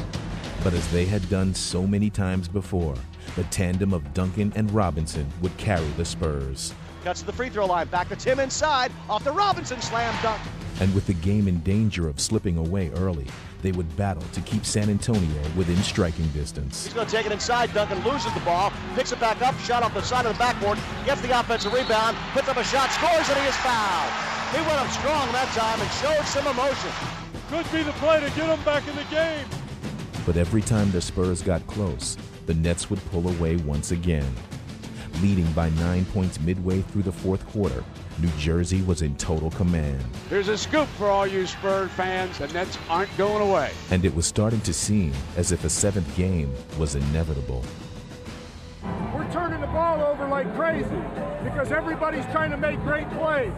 But as they had done so many times before, the tandem of Duncan and Robinson would carry the Spurs. Cuts to the free throw line, back to Tim inside, off the Robinson slam dunk. And with the game in danger of slipping away early, they would battle to keep San Antonio within striking distance. He's going to take it inside, Duncan loses the ball, picks it back up, shot off the side of the backboard, gets the offensive rebound, puts up a shot, scores, and he is fouled. He went up strong that time and showed some emotion. Could be the play to get him back in the game. But every time the Spurs got close, the Nets would pull away once again. Leading by nine points midway through the fourth quarter, New Jersey was in total command. Here's a scoop for all you Spurs fans. The Nets aren't going away. And it was starting to seem as if a seventh game was inevitable. We're turning the ball over like crazy because everybody's trying to make great plays.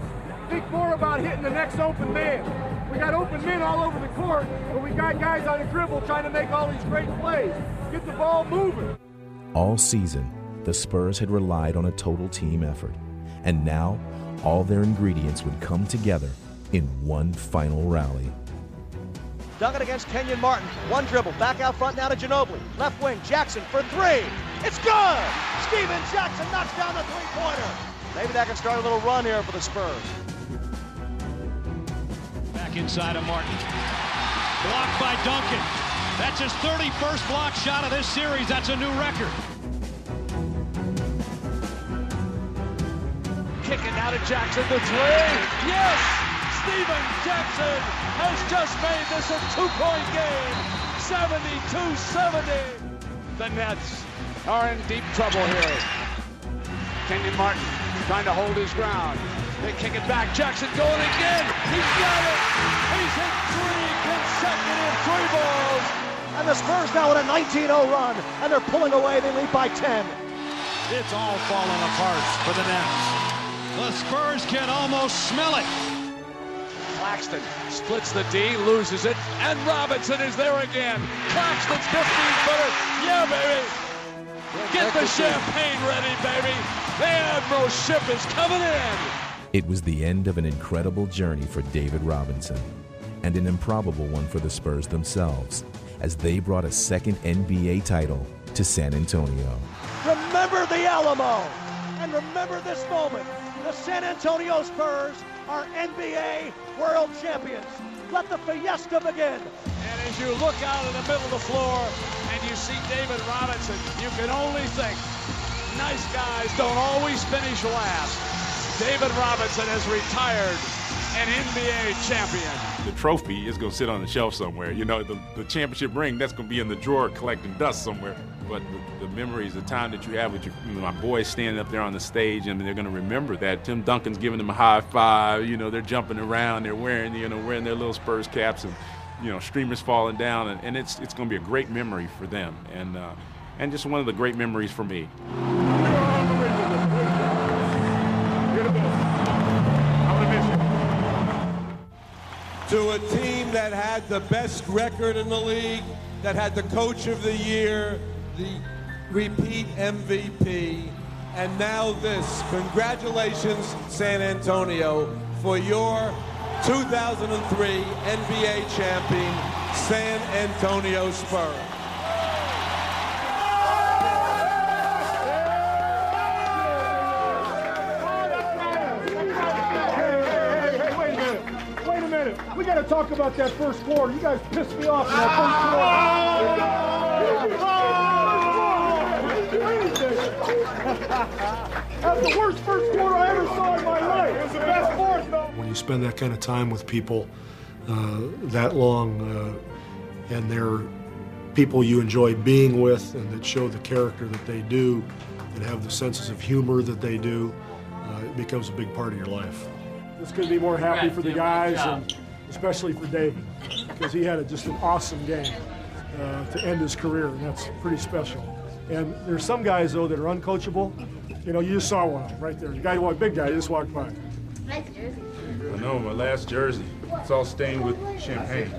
Think more about hitting the next open man. We got open men all over the court, but we got guys on the dribble trying to make all these great plays. Get the ball moving. All season, the Spurs had relied on a total team effort, and now all their ingredients would come together in one final rally. Duncan against Kenyon Martin, one dribble, back out front now to Ginobili, left wing, Jackson for three, it's good! Stephen Jackson knocks down the three-pointer. Maybe that can start a little run here for the Spurs. Back inside of Martin, blocked by Duncan. That's his thirty-first block shot of this series, that's a new record. Kicking out of Jackson, the three. Yes! Stephen Jackson has just made this a two-point game. seventy-two seventy. The Nets are in deep trouble here. Kenyon Martin trying to hold his ground. They kick it back. Jackson going again. He's got it. He's hit three consecutive three balls. And the Spurs now on a nineteen oh run. And they're pulling away. They lead by ten. It's all falling apart for the Nets. The Spurs can almost smell it. Claxton splits the D, loses it, and Robinson is there again. Claxton's fifteen-footer. Yeah, baby. Get the champagne ready, baby. The Admiral's ship is coming in. It was the end of an incredible journey for David Robinson, and an improbable one for the Spurs themselves, as they brought a second N B A title to San Antonio. Remember the Alamo, and remember this moment. The San Antonio Spurs are N B A world champions. Let the fiesta begin. And as you look out in the middle of the floor and you see David Robinson, you can only think, nice guys don't always finish last. David Robinson has retired an N B A champion. The trophy is going to sit on the shelf somewhere. You know, the, the championship ring, that's going to be in the drawer collecting dust somewhere. But the, the memories, the time that you have with your, you know, my boys standing up there on the stage, and they're going to remember that. Tim Duncan's giving them a high five. You know, they're jumping around. They're wearing, you know, wearing their little Spurs caps, and you know, streamers falling down, and, and it's it's going to be a great memory for them, and uh, and just one of the great memories for me. To a team that had the best record in the league, that had the coach of the year, the repeat M V P, and now this. Congratulations, San Antonio, for your two thousand three N B A champion San Antonio Spurs. We got to talk about that first quarter. You guys pissed me off in that first quarter. Oh! That's the worst first quarter I ever saw in my life. It was the best fourth, though. When you spend that kind of time with people uh, that long, uh, and they're people you enjoy being with and that show the character that they do and have the senses of humor that they do, uh, it becomes a big part of your life. This could be more happy for the guys, and especially for David, because he had a, just an awesome game uh, to end his career, and that's pretty special. And there's some guys, though, that are uncoachable. You know, you just saw one right there. The guy, walked, big guy, just walked by. Nice jersey. I know, my last jersey. It's all stained with champagne.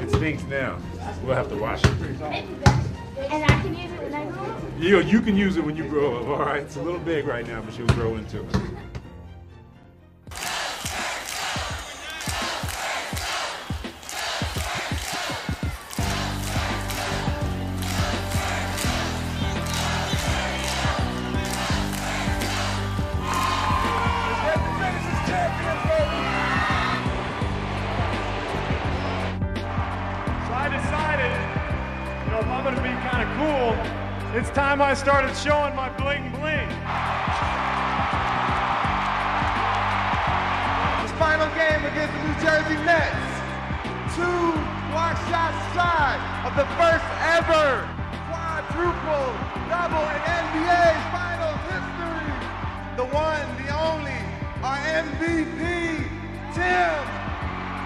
It stinks now. We'll have to wash it. And I can use it when I grow up? You, you can use it when you grow up, all right? It's a little big right now, but you'll grow into it. I started showing my bling bling. This final game against the New Jersey Nets. Two block shots shy of the first ever quadruple double in N B A Finals history. The one, the only, our M V P, Tim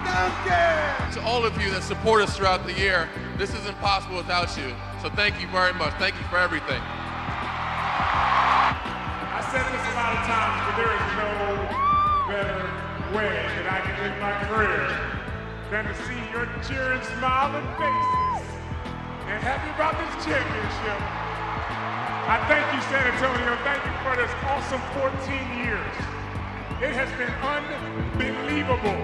Duncan. To all of you that support us throughout the year, this isn't possible without you. So thank you very much. Thank you for everything. I said this a lot of times, but there is no better way that I can live my career than to see your cheering, smiling faces and happy about this championship. I thank you, San Antonio. Thank you for this awesome fourteen years. It has been unbelievable.